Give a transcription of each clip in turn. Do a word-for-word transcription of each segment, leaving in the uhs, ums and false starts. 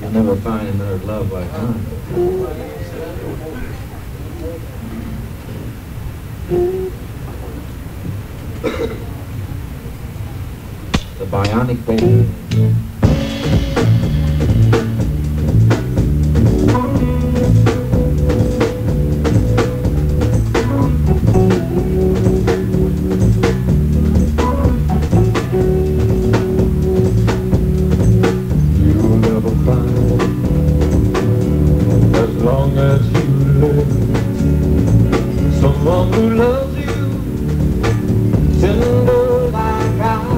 You'll never find another love like mine. The Bionic Baby. Someone who loves you tender like I do.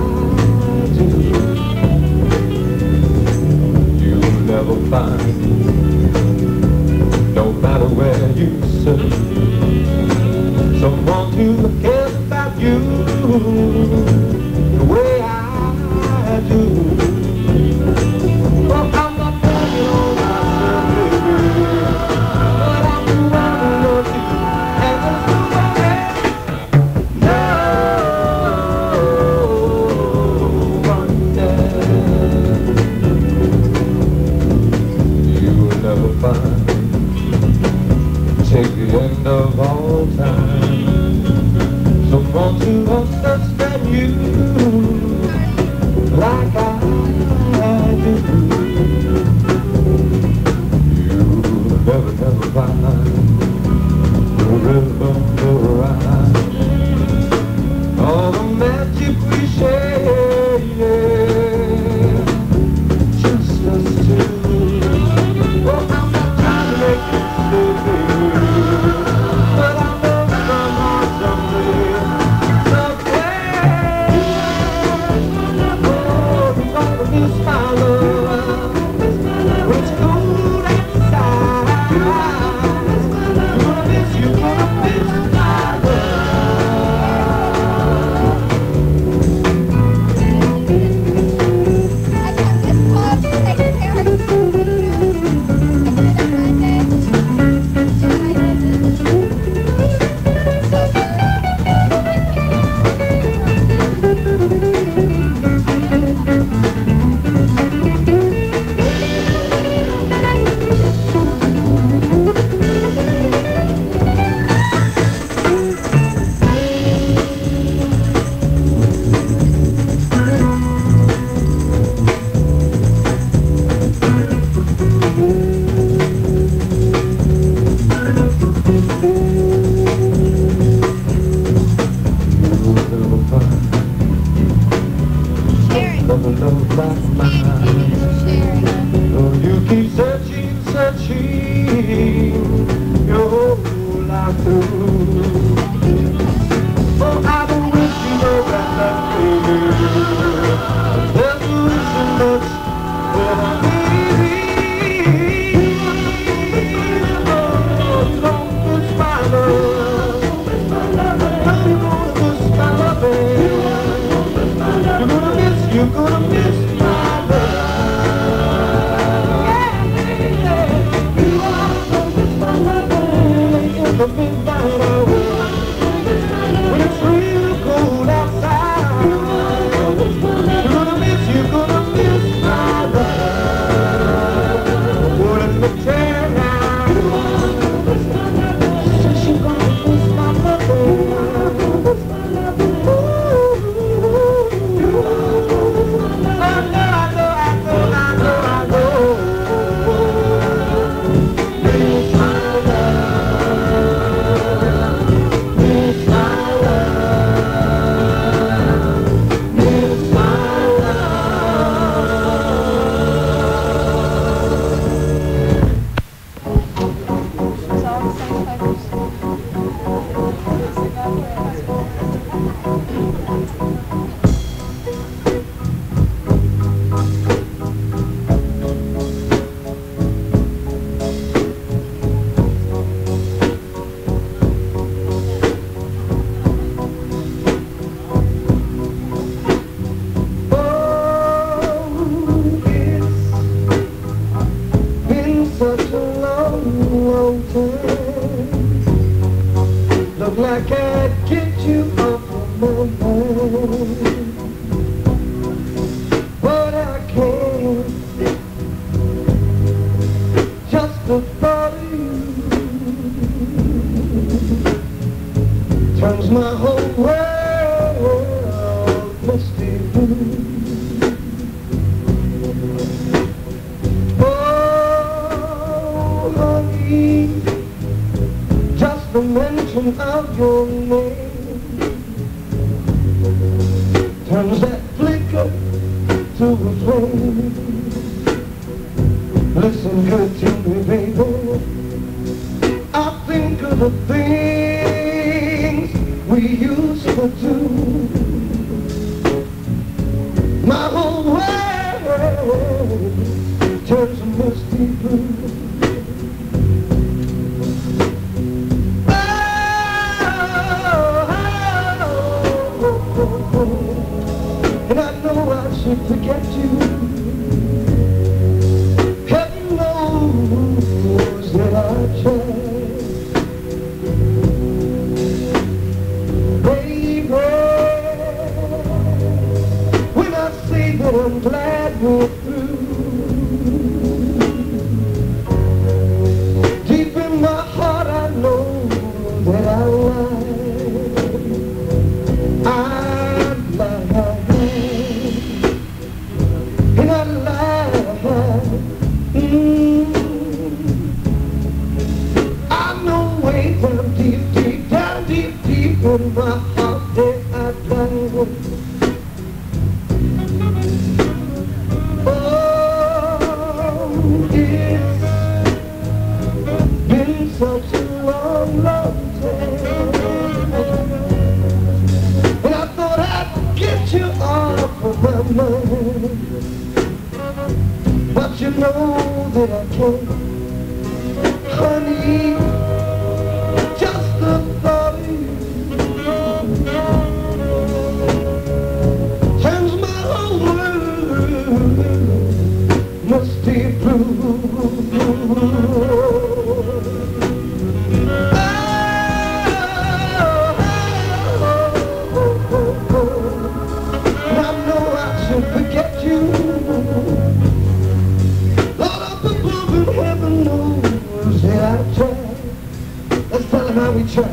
You'll never find, no matter where you search, someone who cares about you the way I do. Take the end of all time, someone to understand you like I do. You'll never, never find the rhythm, the rhyme, all the magic we share, yeah. Just us two. Oh, I'm not trying to make you stupid, you're gonna miss me. seems my whole world must be blue. Oh, Marie, just the mention of your name turns that flicker to a flame. Listen good to me, baby, I think of the thing we used to do. My whole world turns a misty blue. Oh, oh, oh, oh. And I know I should forget you. Heaven knows that I tried. I'm glad we're through. Deep in my heart I know that I lied. I lied. And I lied. Mm. I know way down deep, deep, down deep, deep in my heart that I lied. Such a long, long time, and I thought I'd get you off of my mind, but you know that I can't. Honey, just the thought of you turns my whole world musty blue. We try.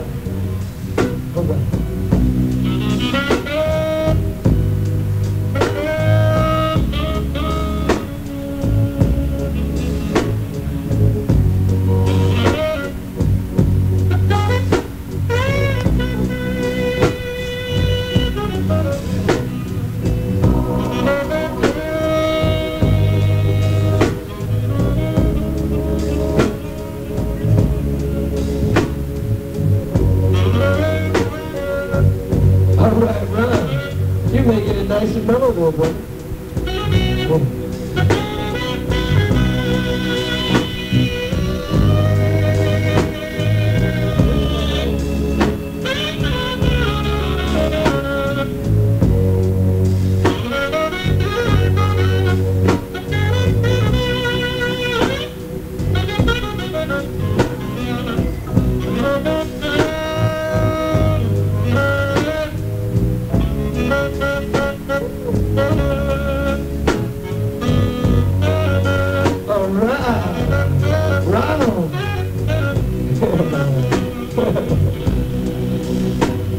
All right. Right, right. You're making it nice and memorable, boy. Whoa.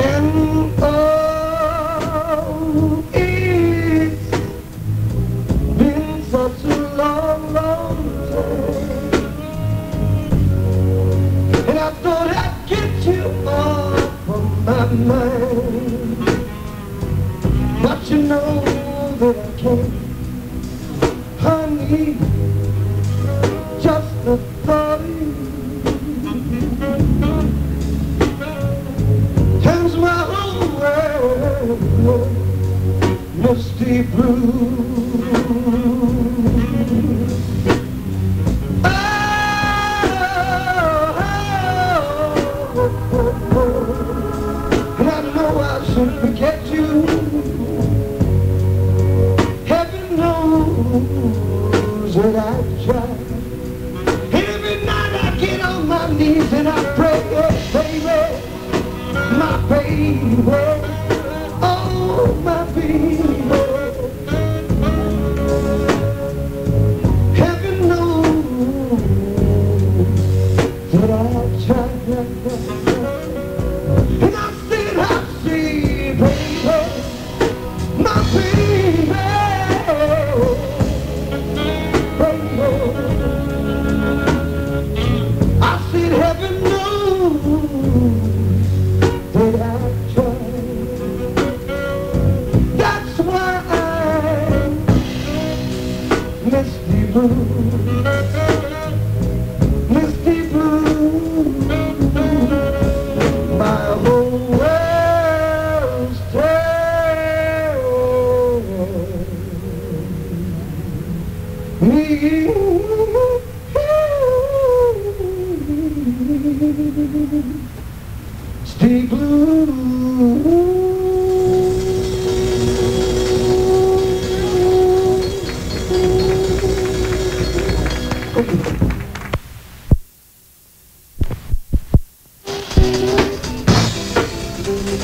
And oh, it's been such a long, long time, and I thought I'd get you off of my mind, but you know that I can't. Honey, just the thought of you turns my whole world musty blue. Oh, oh, oh, oh, oh. And I know I should forget you. Heaven knows that I've tried. Every night I get on my knees and I pray, oh, baby. My baby, oh my baby, heaven knows that I tried, and I said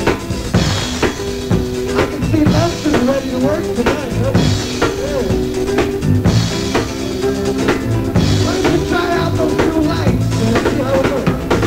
I can see Lester's ready to work tonight. Why don't you try out those new lights and see how it works? Yeah.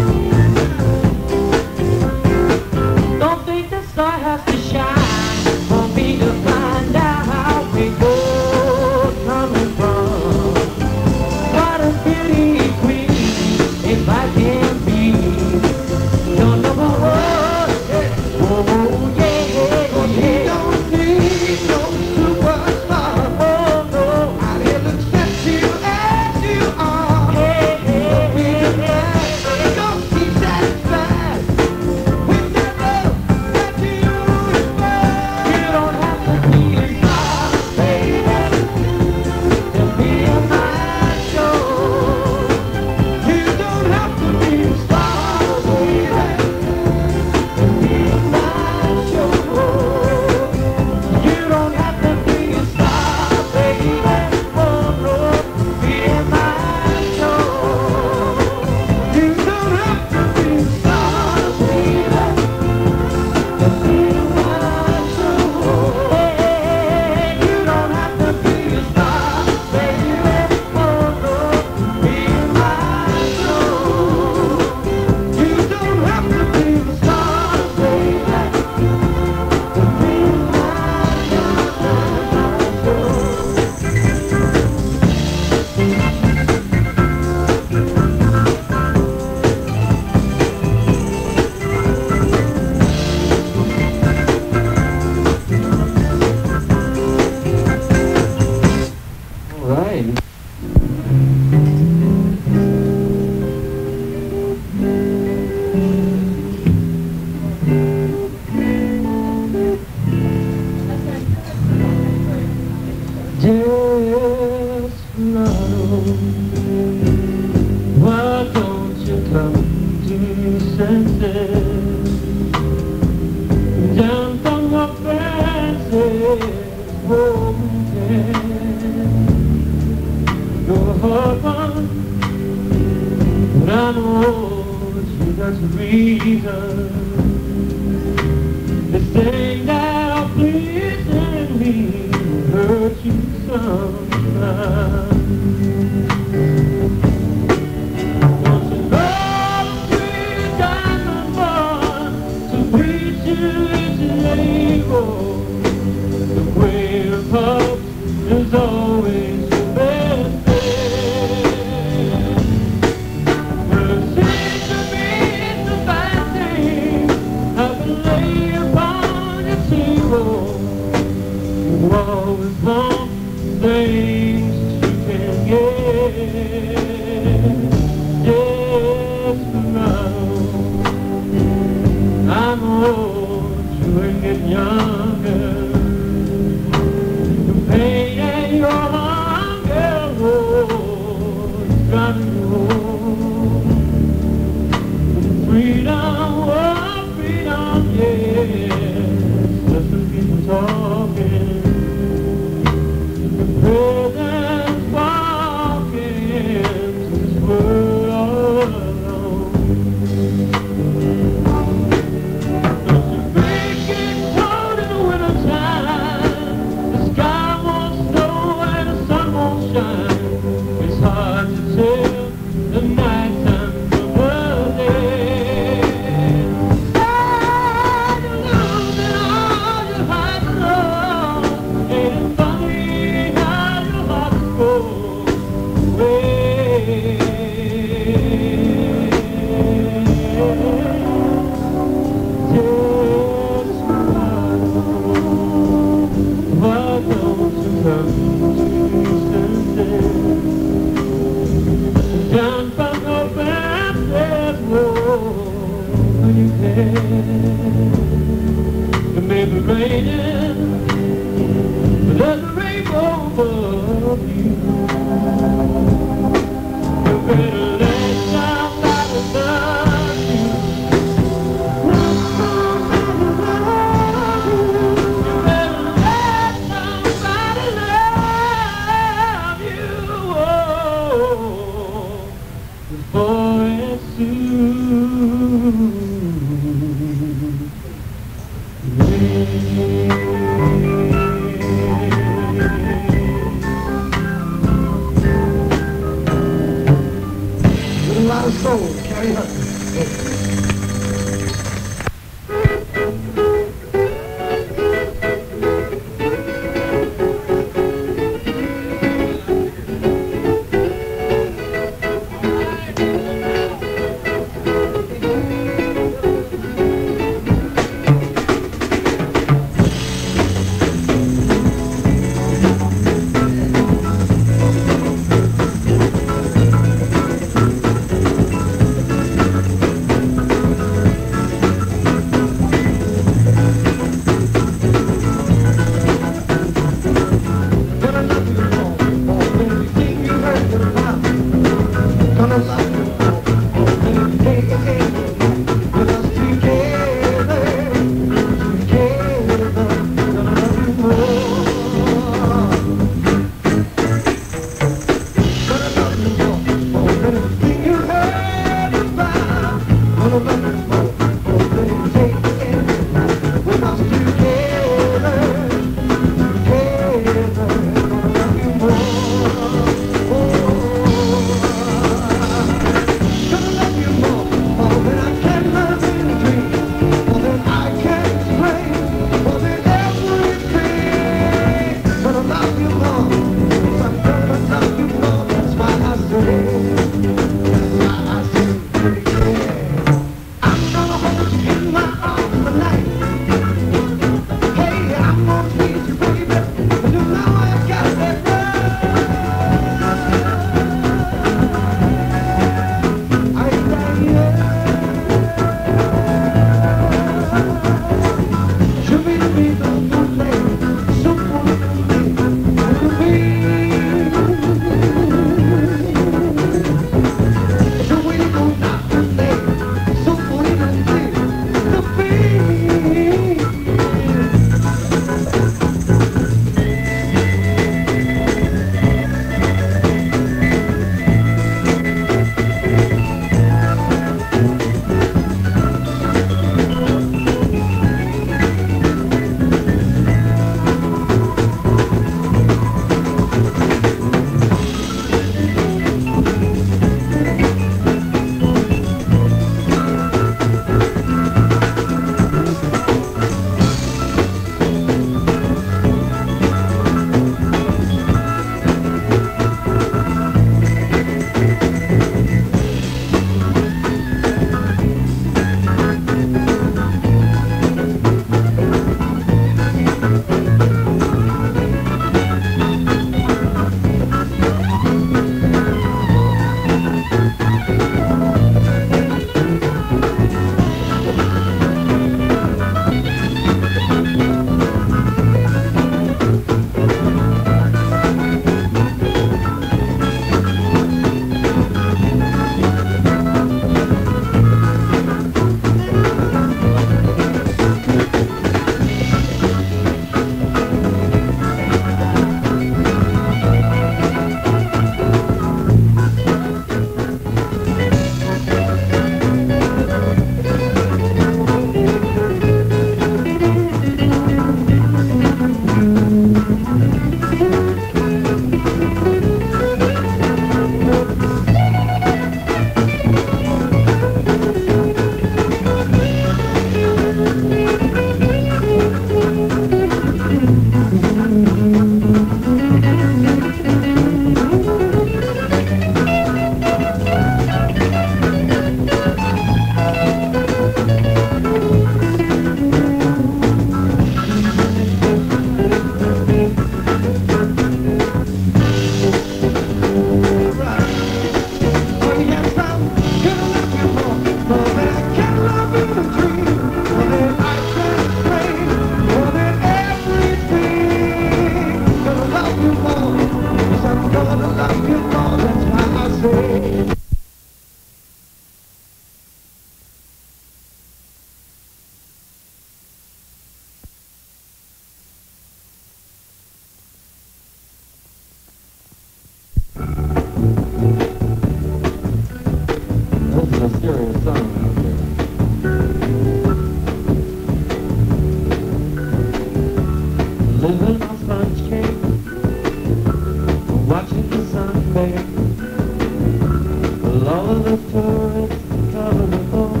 All of the tourists coming aboard,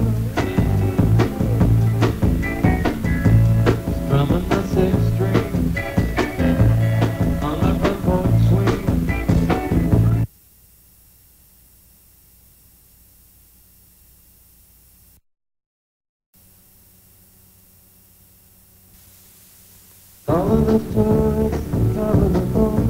strumming the sixth string on the front porch swing. All of the tourists coming aboard.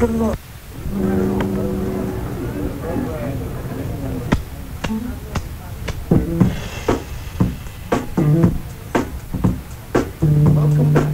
Good luck. Welcome back.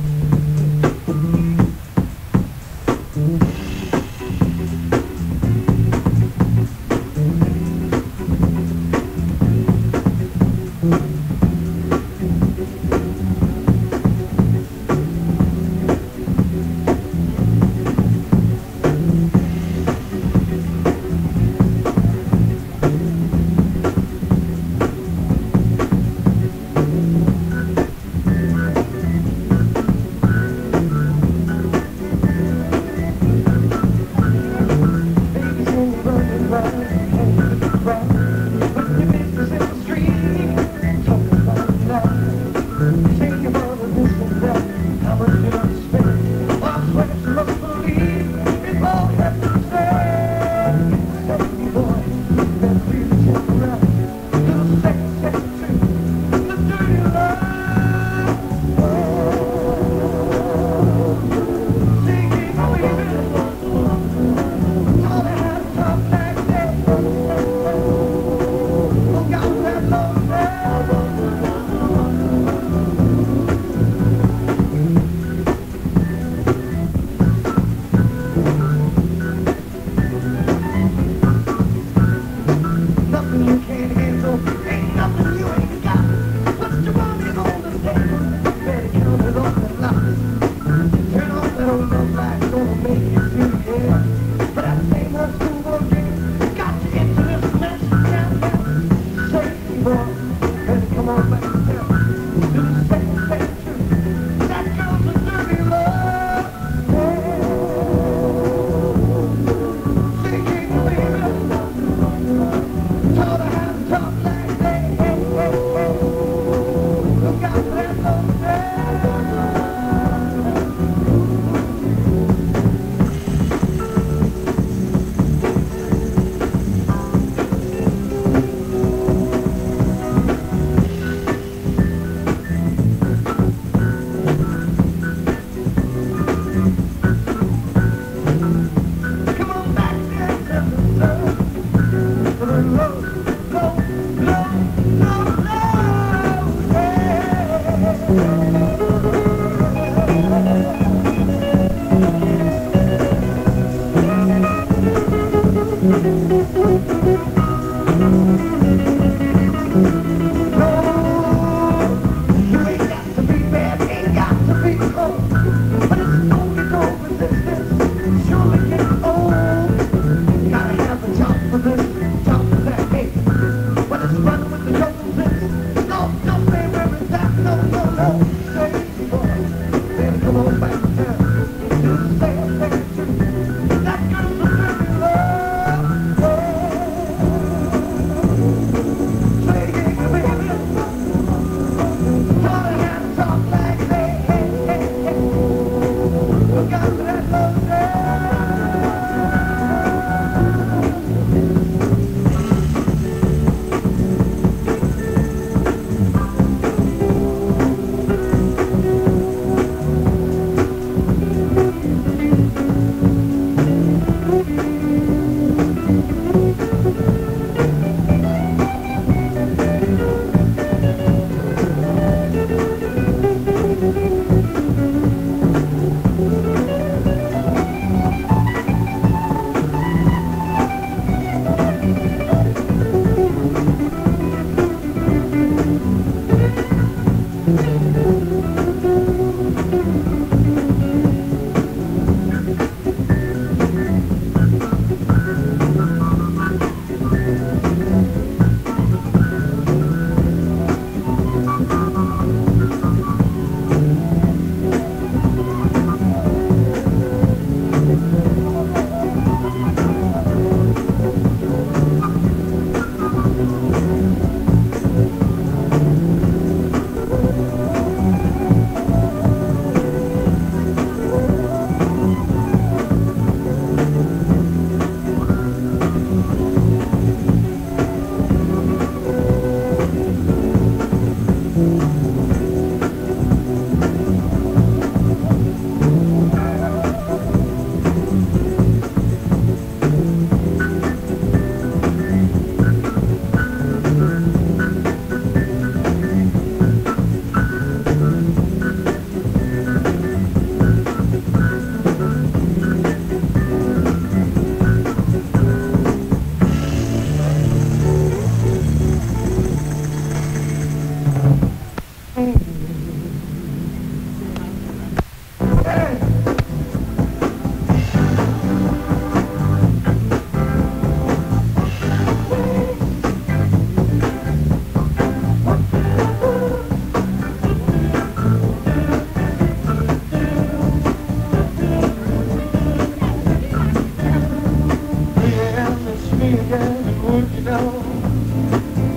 me again, and would you know,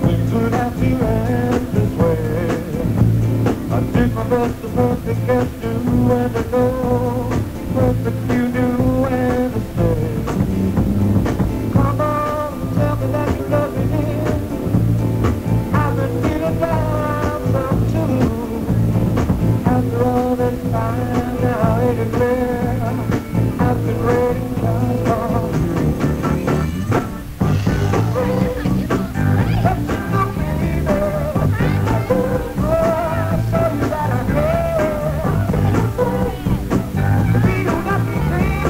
things would have to end this way. I did my best to perfect guess you and I know, perfect you knew and I stayed. Come on, tell me that you love me here. I've been feeling down, I'm too. After all this time, now it is clear. I've been waiting just for you. But you know, baby, I couldn't go. I show you that I care. We don't have to change me. Can't you see?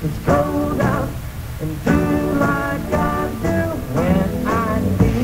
It's cold out and do like I do when I need.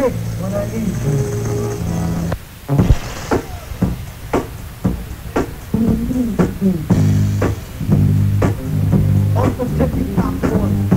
kick when I need you. On the tippy top one.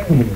Thank you.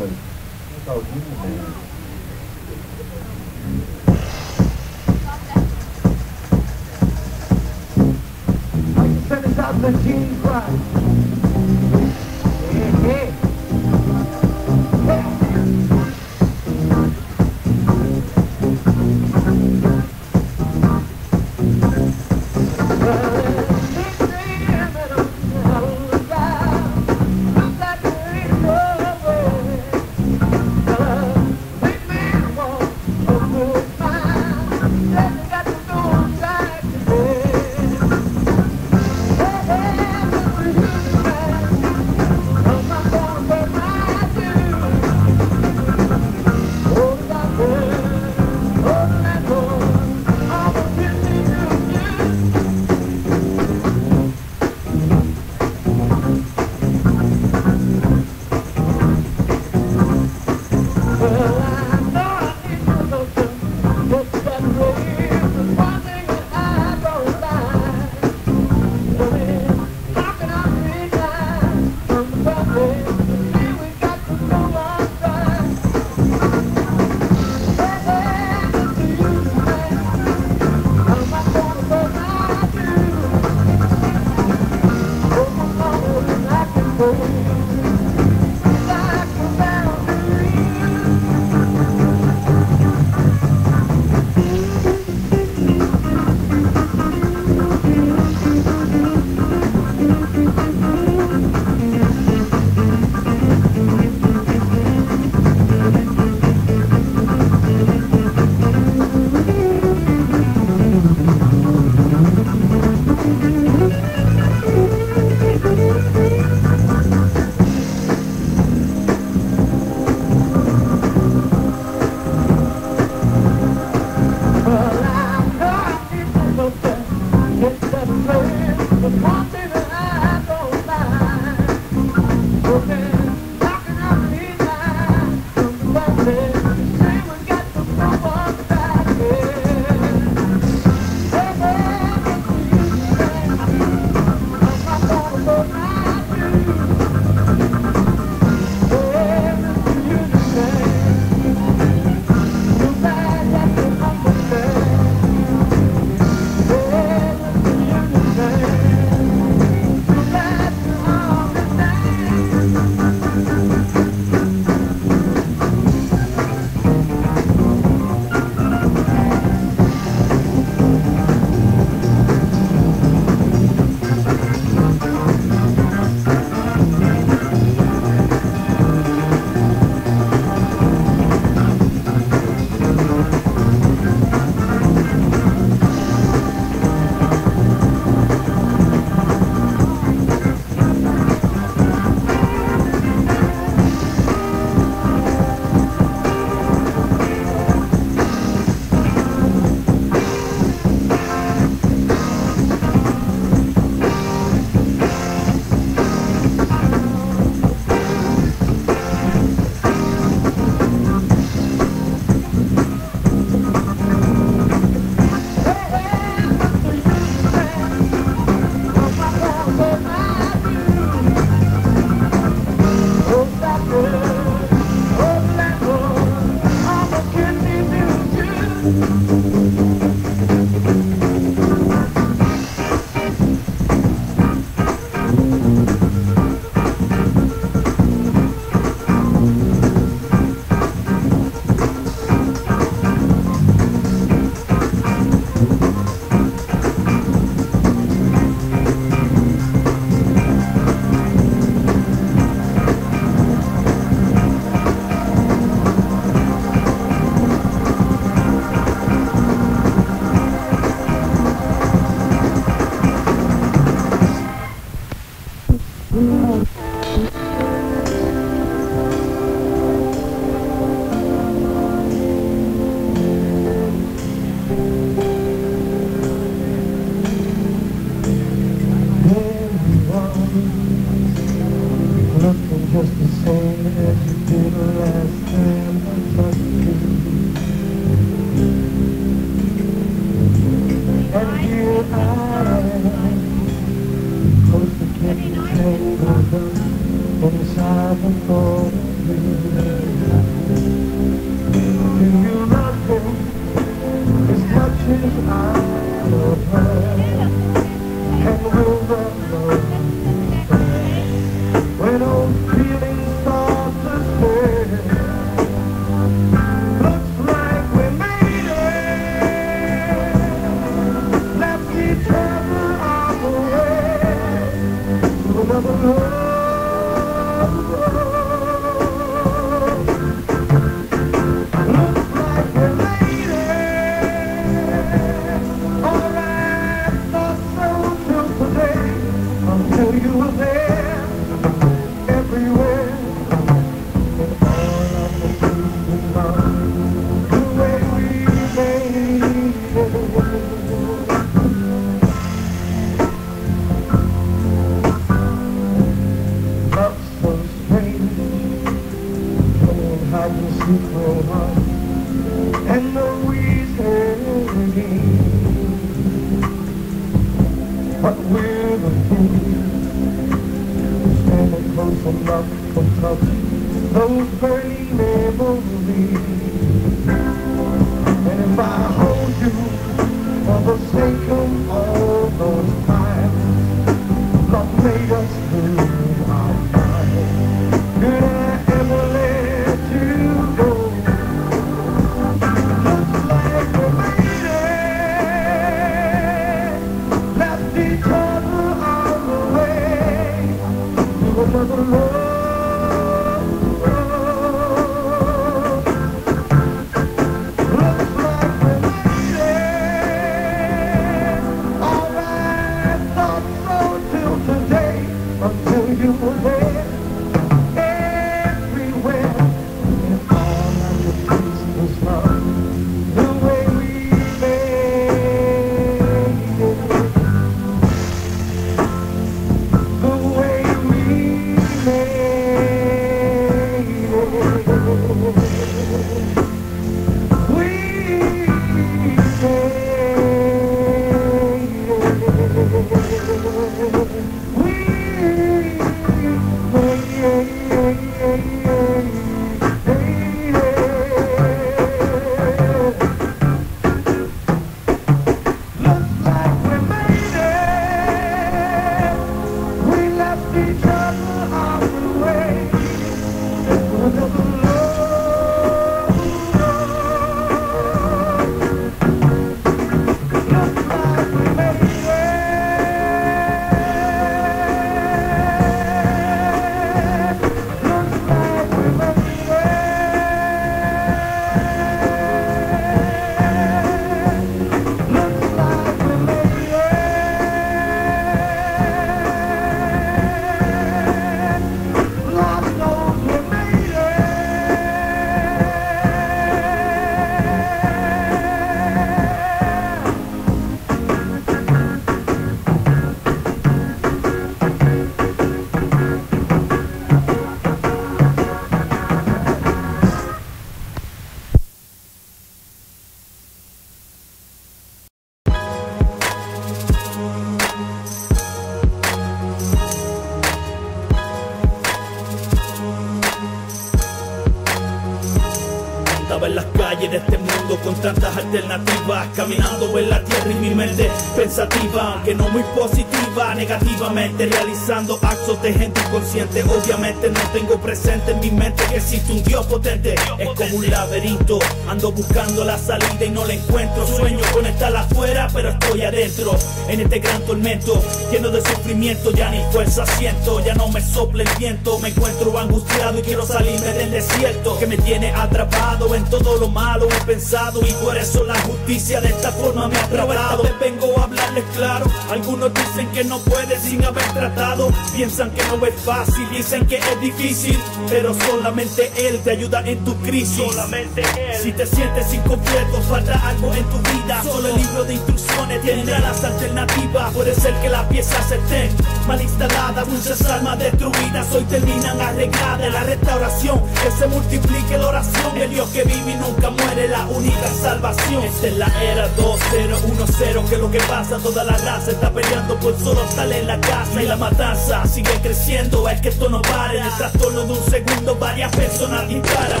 andaba en las calles de este mundo con tantas alternativas, caminando en la tierra y mi mente pensativa, aunque no muy positiva, negativamente realizando actos de gente inconsciente. Obviamente no tengo presente en mi mente que existe un Dios potente. Es como un laberinto, ando buscando la salida y no la encuentro. Sueño con estar afuera pero estoy adentro, en este gran tormento lleno de sufrimiento. Ya ni fuerza siento, ya no me sopla el viento. Me encuentro angustiado y quiero salirme del desierto que me tiene atrapado. En todo lo malo he pensado y por eso la justicia de esta forma me ha atrapado. Te vengo a hablarles claro, algunos dicen que no pueden sin haber tratado. Piensan que no es fácil, dicen que es difícil, pero solamente Él te ayuda en tu crisis. Solamente Él. Si te sientes incompleto, falta algo en tu vida, solo el libro de instrucciones tendrá las alternativas. Puede ser que las piezas estén mal instaladas, muchas almas destruidas hoy terminan arregladas. La restauración, que se multiplique la oración, el Dios que vive y nunca muere, la única salvación. Esta es la era dos cero uno cero, que es lo que pasa, toda la raza está peleando por solo estar en la casa. Y la matanza sigue creciendo, es que esto no para. En el trastorno de un segundo varias personas disparan.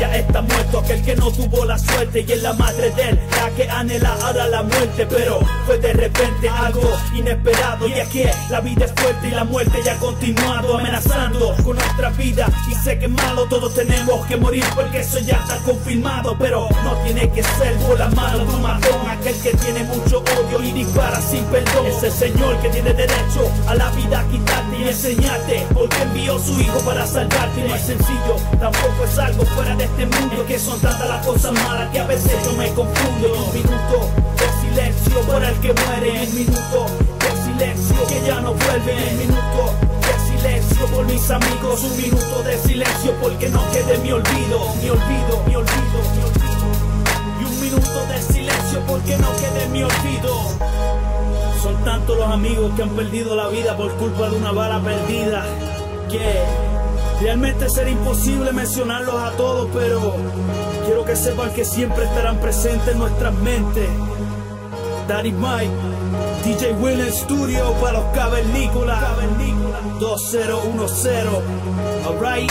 Ya está muerto aquel que no tuvo la suerte, y es la madre de él la que anhela ahora la muerte. Pero fue de repente algo inesperado, y aquí la vida es fuerte y la muerte ya ha continuado amenazando con nuestra vida. Y sé que es malo, todos tenemos que morir porque eso ya está confirmado, pero no tiene que ser por la mano de un matón. Aquel que tiene mucho odio y dispara sin perdón, ese Señor que tiene derecho a la vida quitarte y enseñarte, porque envió su hijo para salvarte. Y no es sencillo, tampoco es algo fuera de este mundo, que son tantas las cosas malas que a veces yo me confundo. Y un minuto de silencio por el que muere, un minuto de silencio que ya no vuelve, un minuto de silencio por mis amigos, un minuto de silencio porque no quede mi olvido, mi olvido, mi olvido, mi olvido, y un minuto de silencio porque no quede mi olvido. Son tantos los amigos que han perdido la vida por culpa de una bala perdida, que realmente será imposible mencionarlos a todos, pero quiero que sepan que siempre estarán presentes en nuestras mentes. Daddy Mike, D J Willen Studio para los cavernícolas, dos cero uno cero, alright.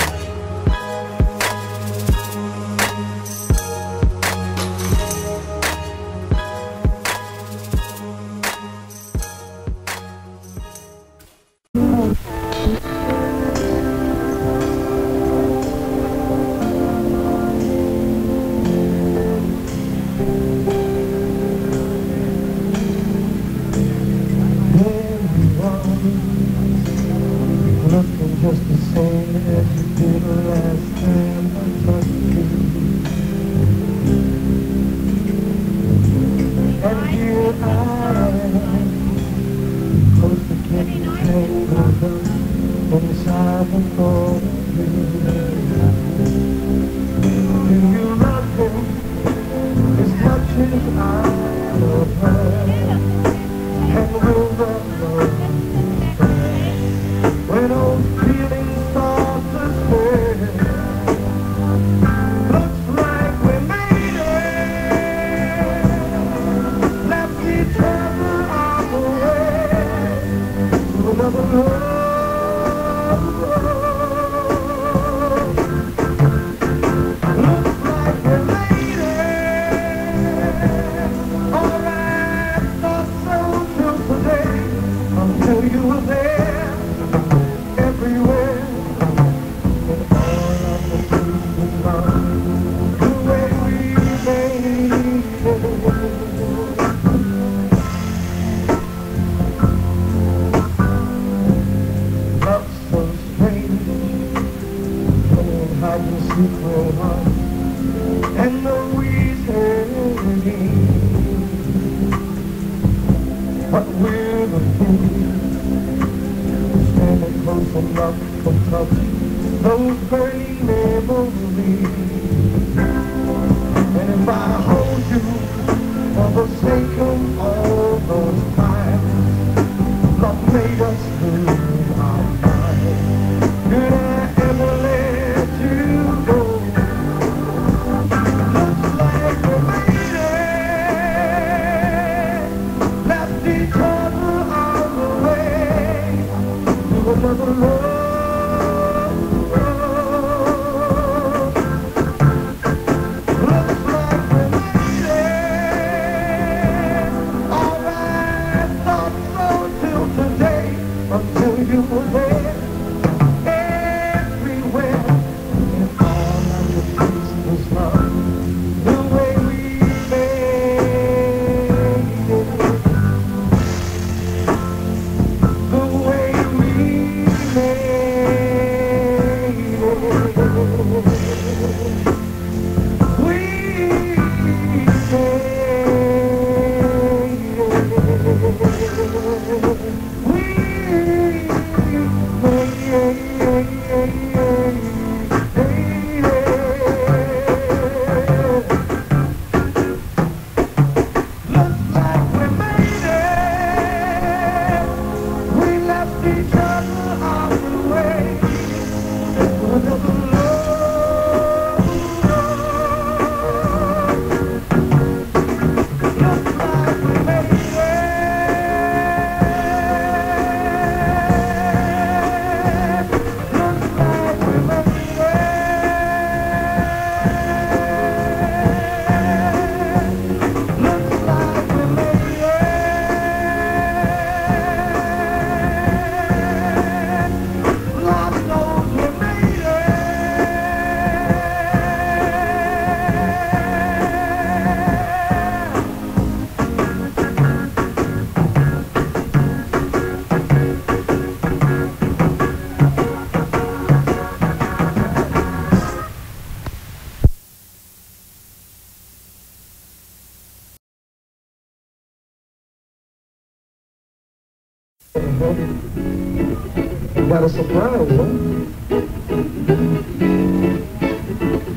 Another love. What a surprise, huh?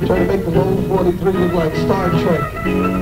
Trying to make the old forty-three look like Star Trek. Yeah.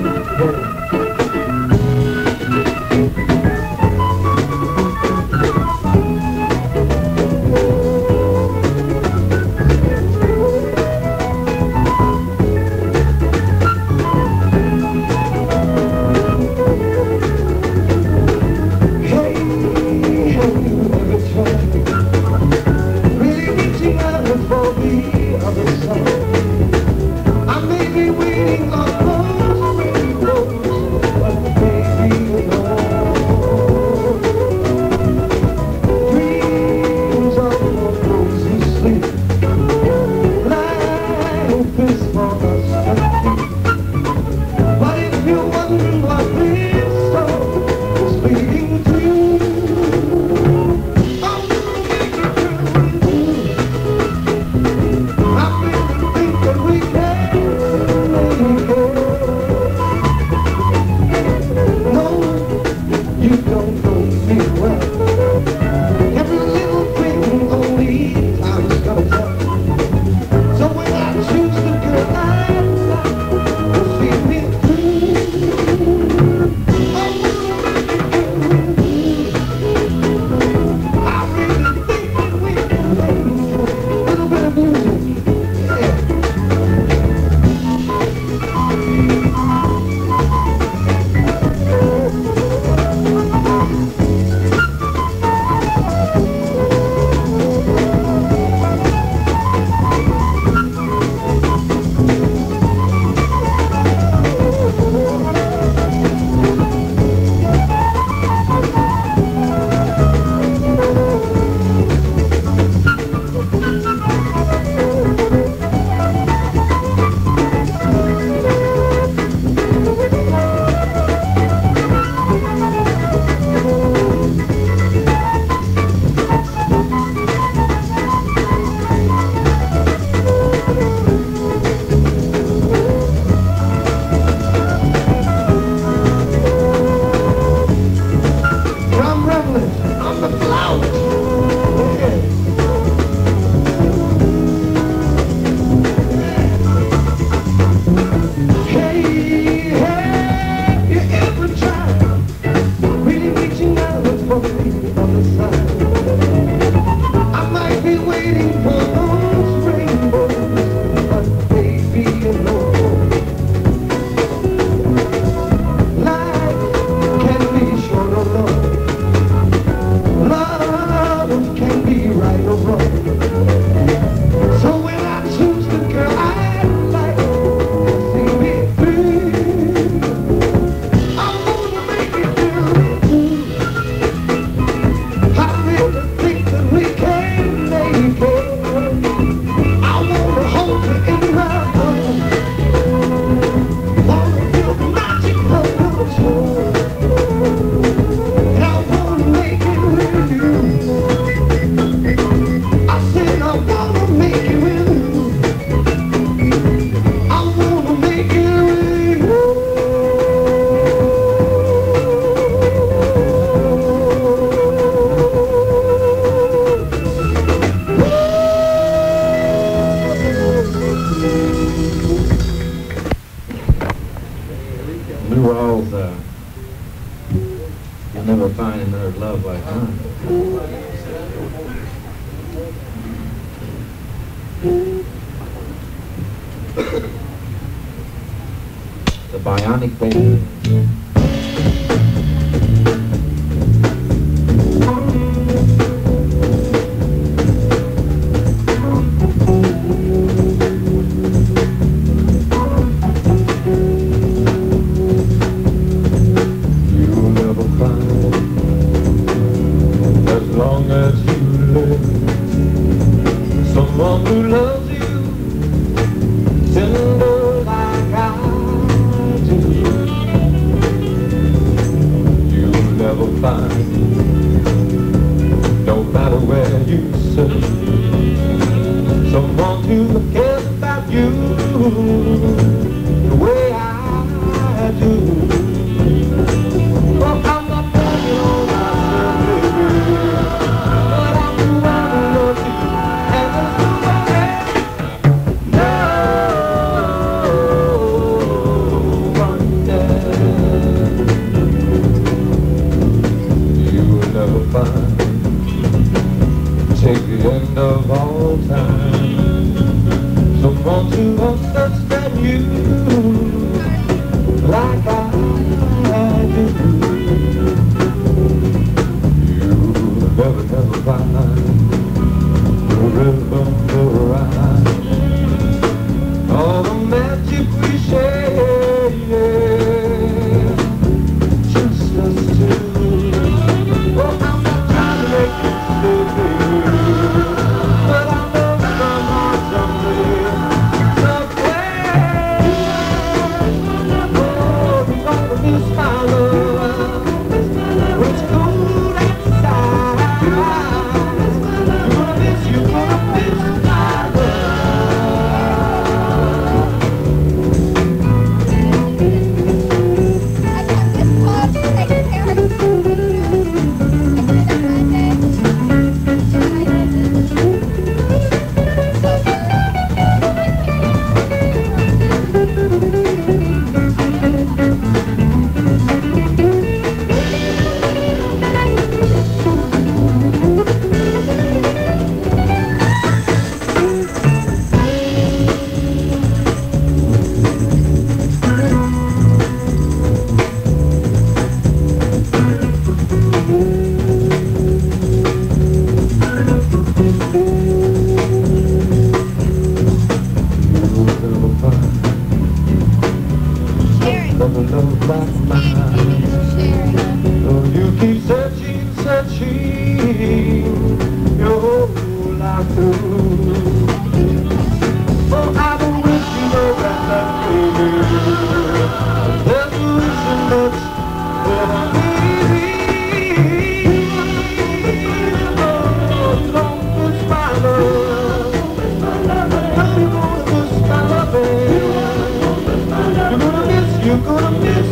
Oh, you keep searching, searching your whole life through. Oh, I don't wish you were right back, baby. There's so much that I need. Oh, don't push my love. Don't push my love. You're gonna push my love, baby. You're gonna miss, you're gonna miss.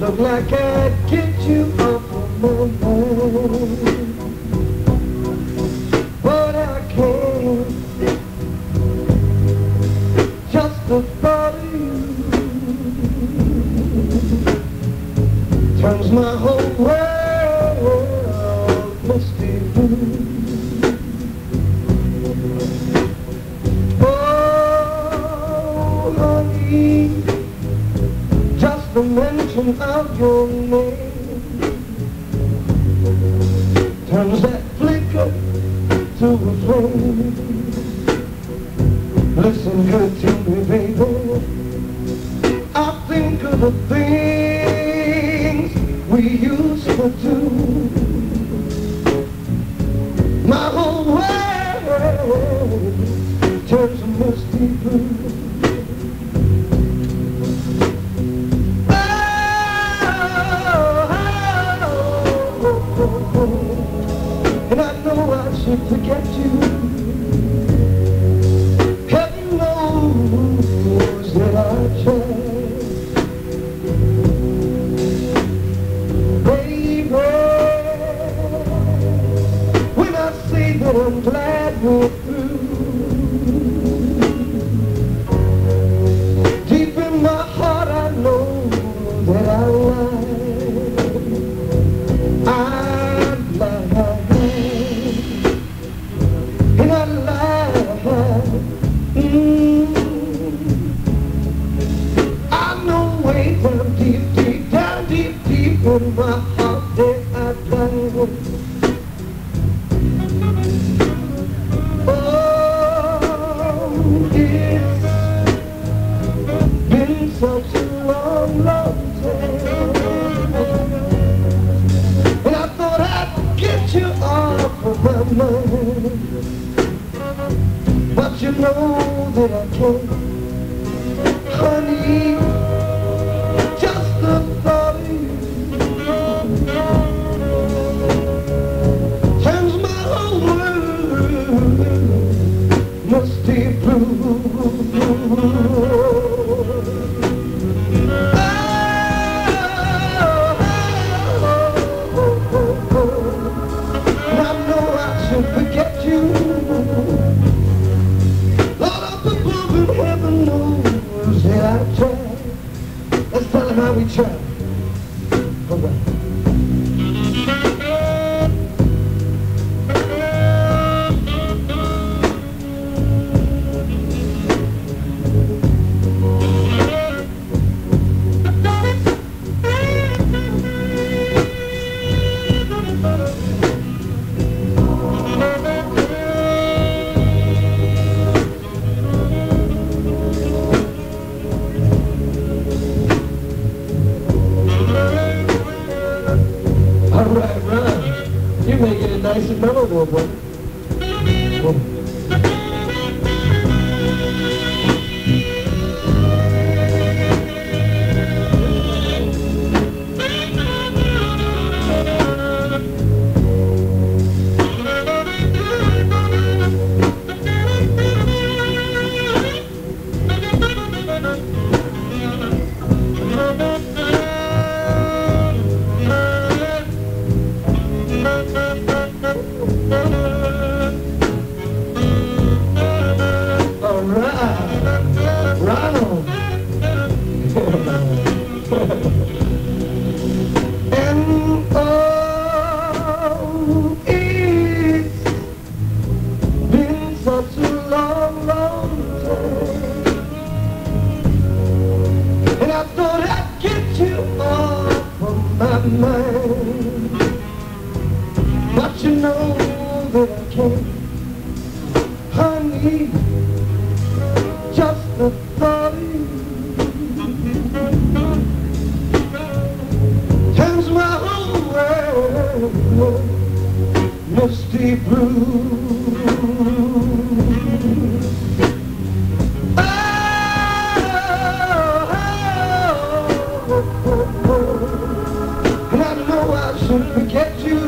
Look like I'd get you off of my mind, but I can't. Just the thought of you turns my whole world misty blue. The mention of your name turns that flicker to a flame. Listen good to me, baby. I think of the things we used to do. My whole world turns misty blue. To forget you, heaven knows that I tried, baby. When I say that I'm glad we're through, deep in my heart I know that I lied. I deep, deep down, deep, deep in my heart, there I lie. of my mind, but you know that I can't. Honey, just the thought of you turns my whole world musty blue. How we try. All right. Nice and mellow, little boy. Mind. But you know that I can't. Honey, just the thought of you turns my whole world misty blue. Forget you,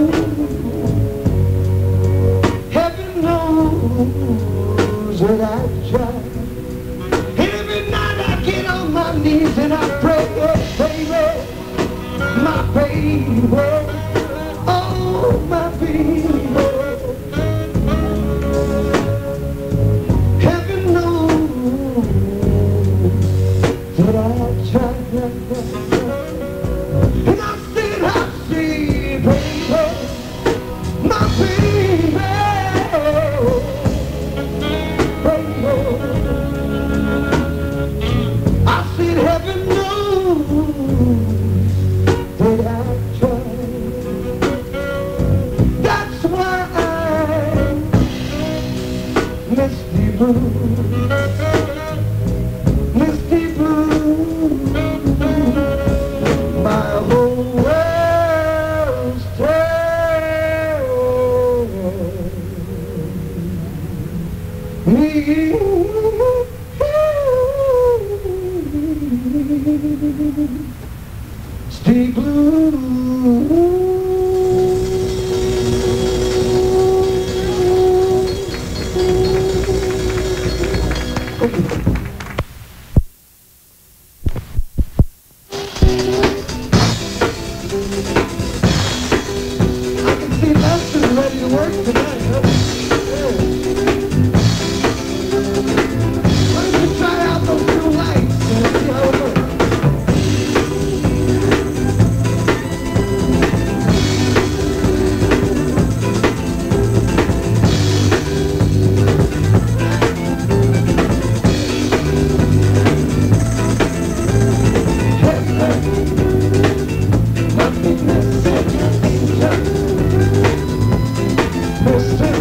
heaven knows that I've tried. Every night I get on my knees and I pray, yes, baby, my baby, oh my baby. Heaven knows that I've tried, and I said I. Misty blue, my whole world's turned misty blue. Mister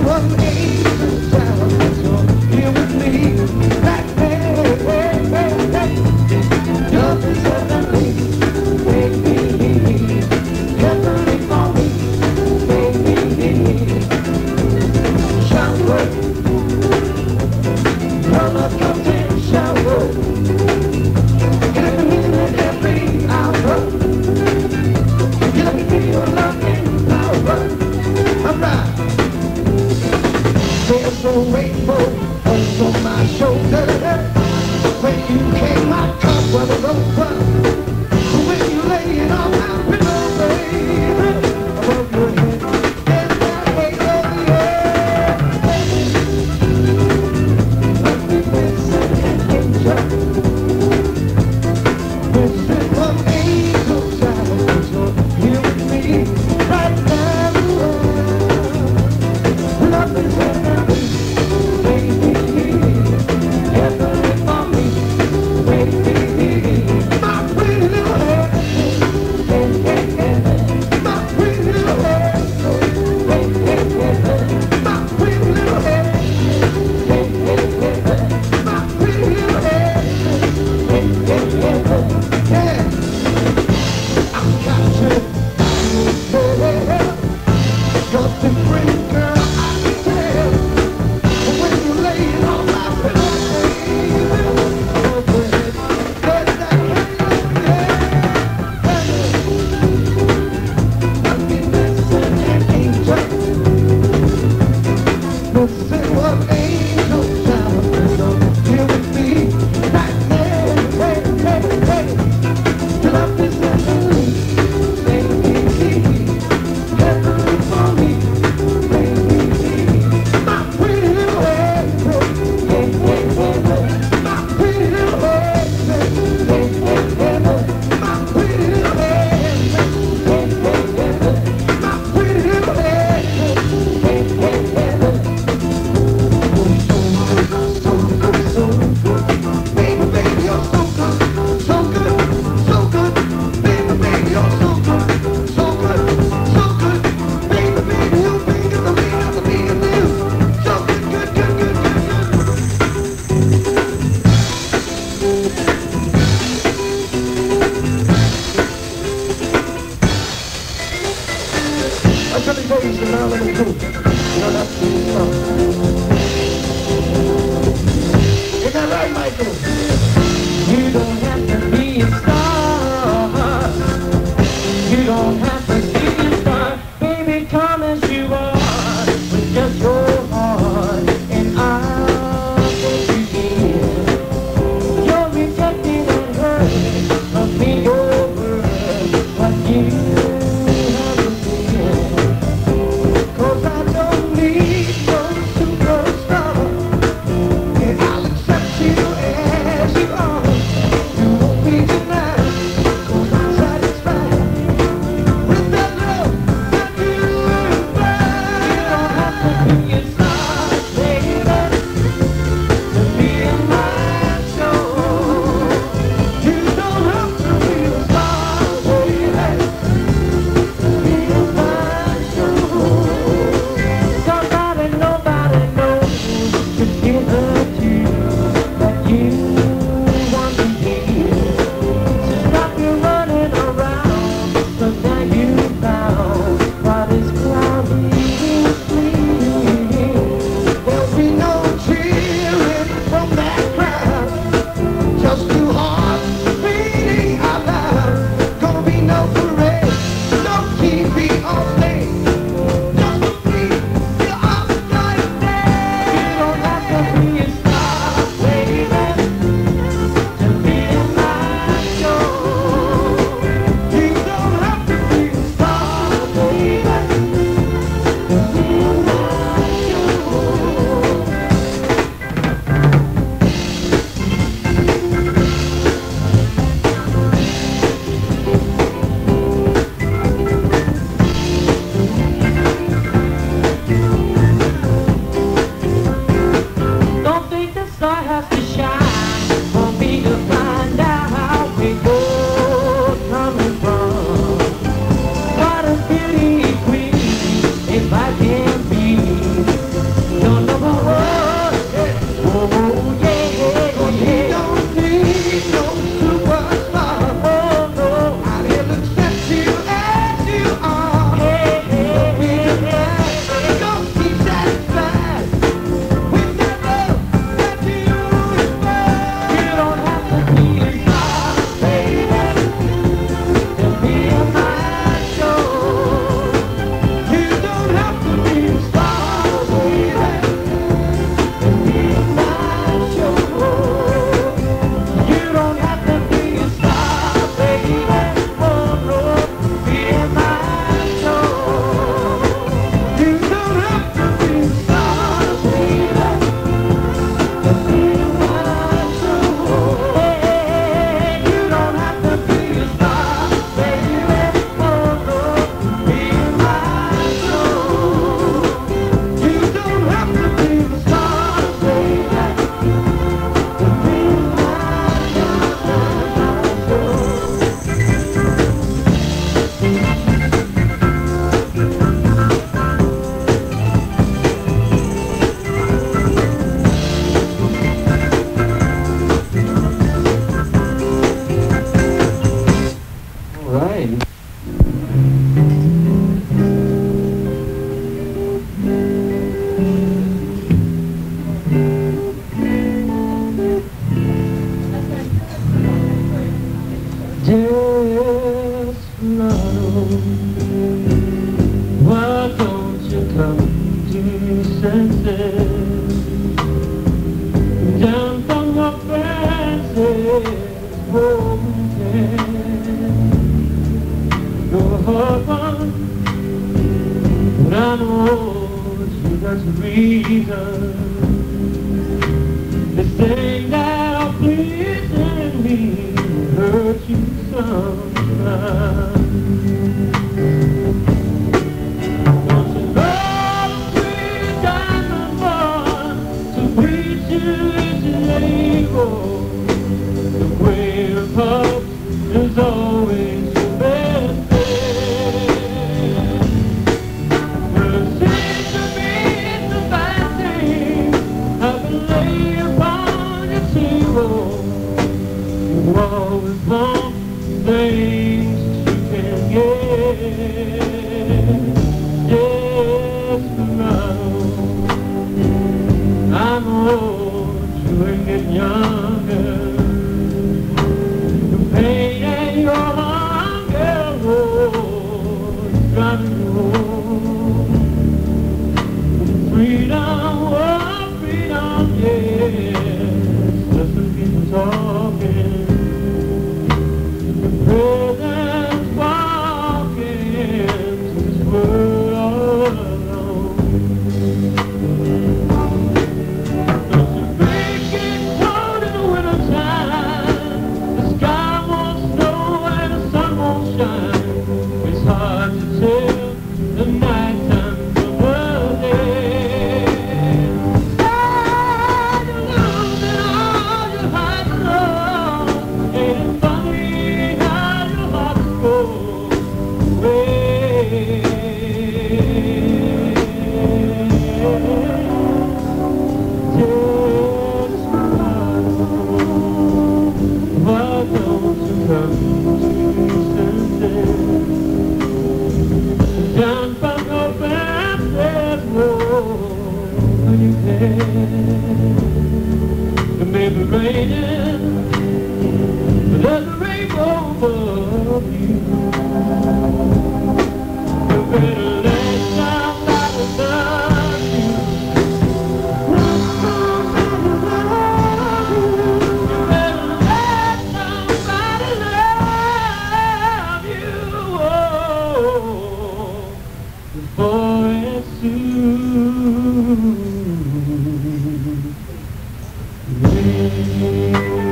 Wonderful. senses, down from the fences, broken. You're heaven, but I know she does reason. This thing that are pleasing me hurt you sometimes. The way of hope is always the best thing. There seems to be the bad thing I can lay upon your table. You always want things you can get. Yes, but I'm old. When you get younger, the pain and your hunger will drive you home. Freedom, oh freedom, yes, that's what people talking. The present's walking to this world all alone. It may be raining, but there's a rainbow above you. You better let somebody love you. Let somebody love you. You better let somebody love you. Oh, before it's too. Thank you.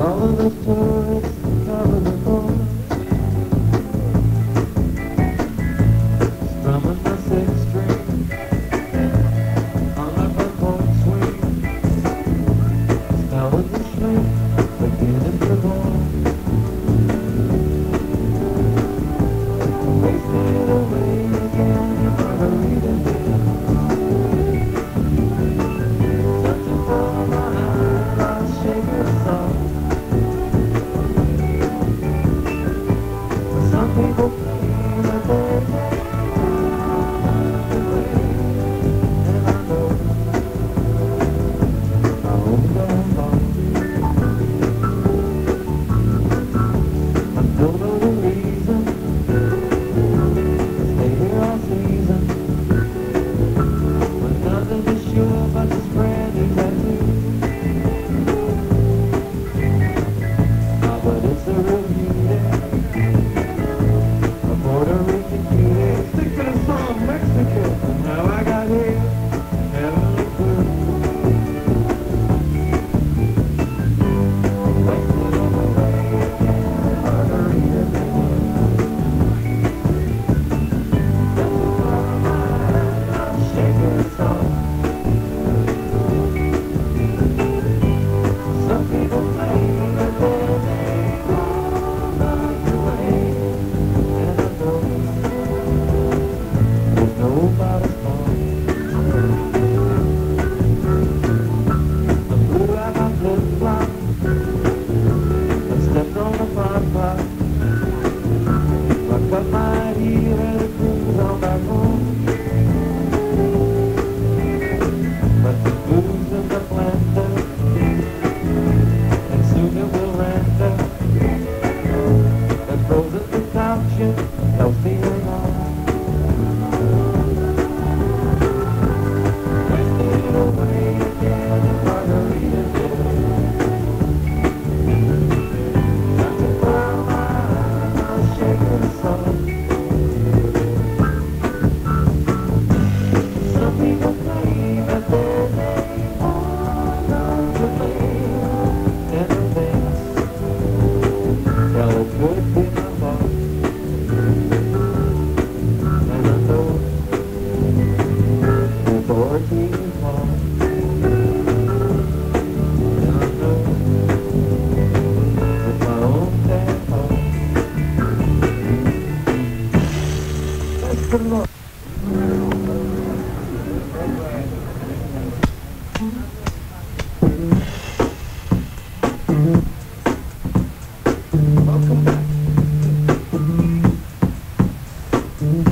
All the boys, all the boys, strumming the sixth string on my butt-point swing, spelling the string, beginning the ball, wasting it away again, margarita man, something for my eyebrows, shaking the song. People play my ball, and I know I won't go long. I don't know the reason, stay here all season, but nothing is sure but the spread exactly. Ah, but it's a review day. Good luck. Welcome back. Thank you.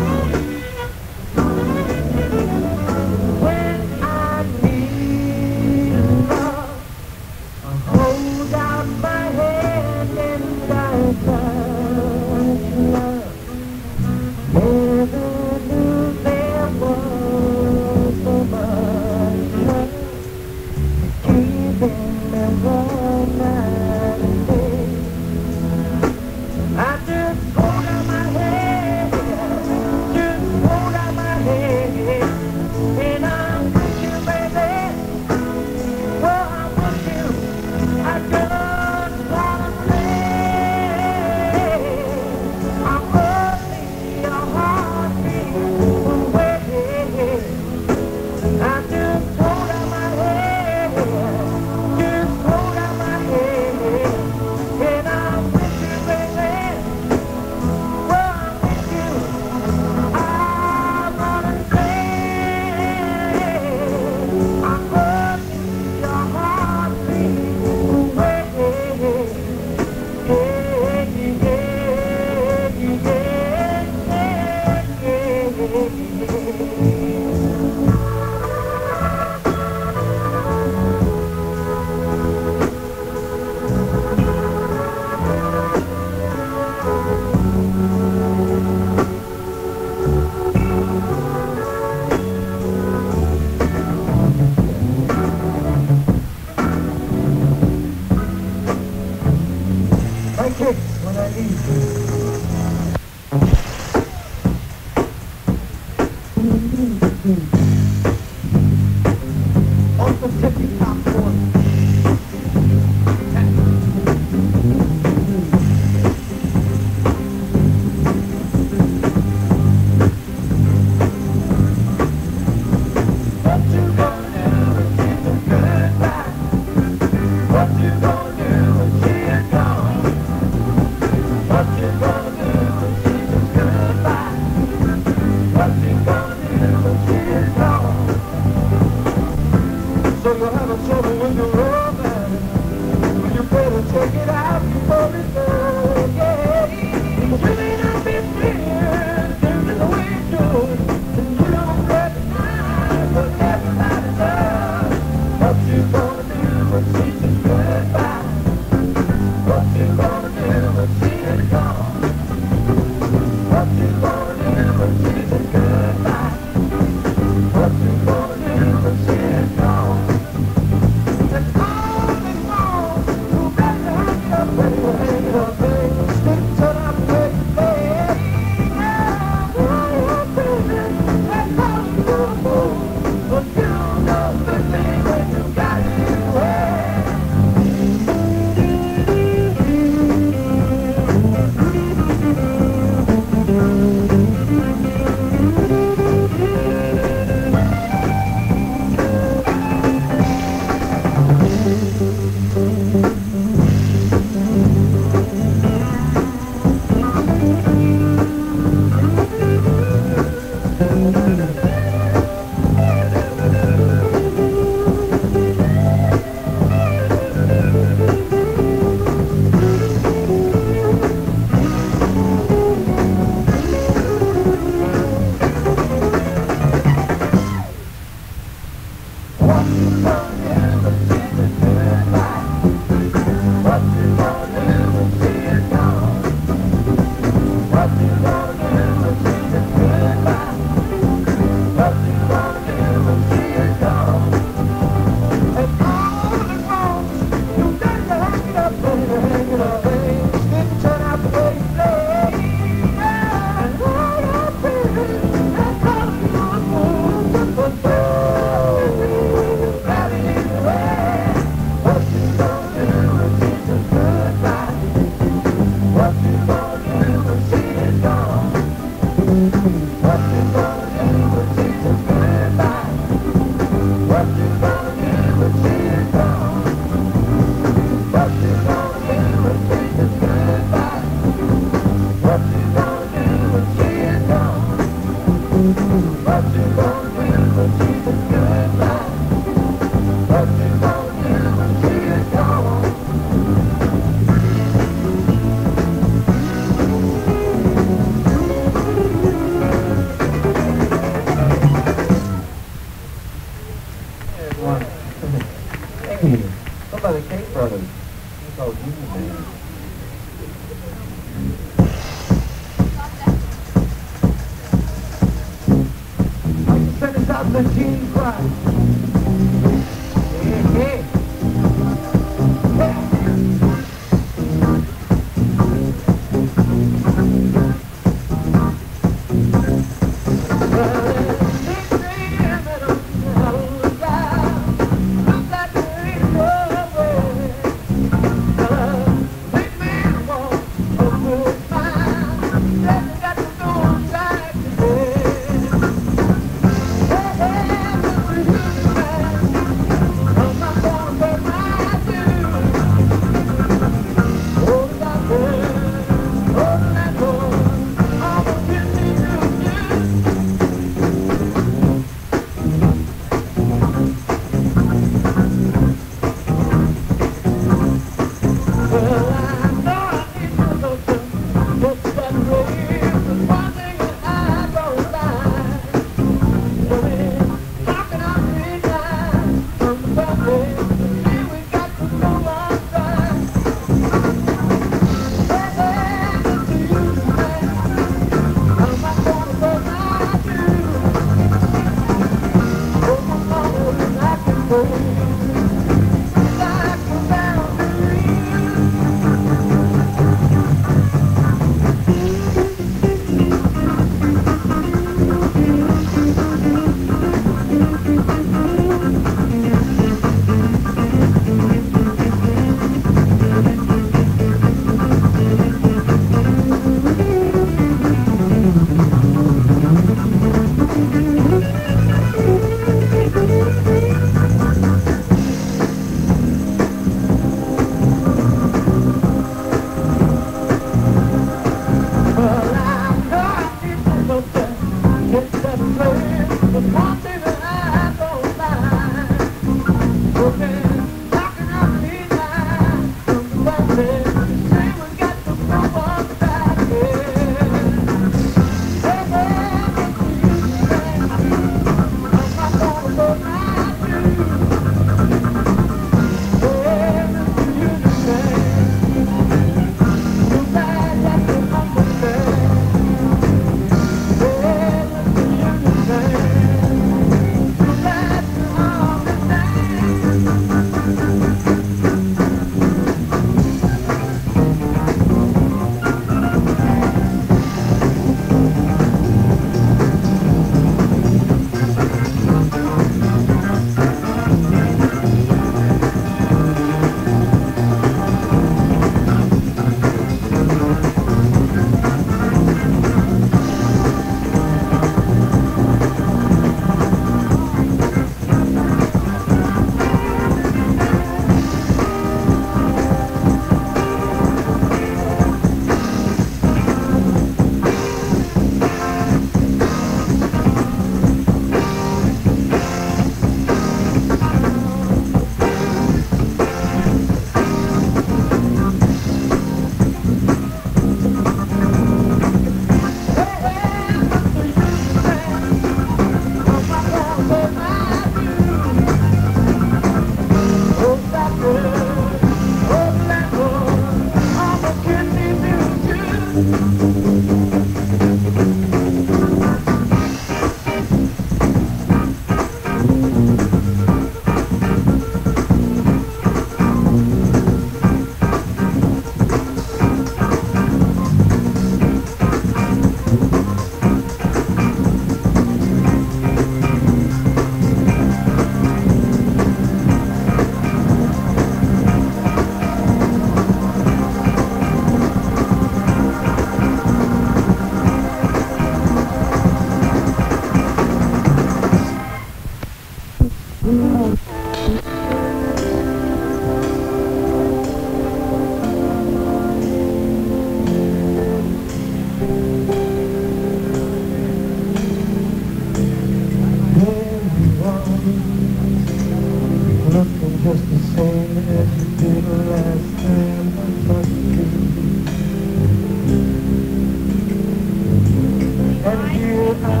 Inside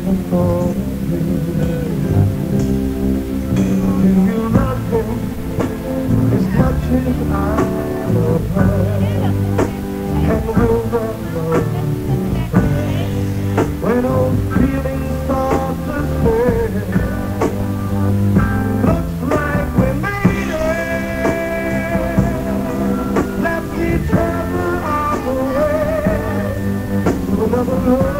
the golden dream, do you not think as much as I love her? And will that love fail when old feelings start to fade? Looks like we made it, left each other on the way to another love.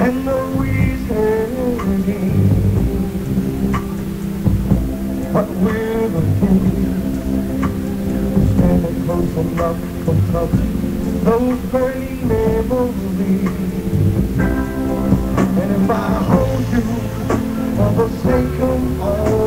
And the reason, but we're the fools, standing close enough for touch, those very memories. And if I hold you for the sake of all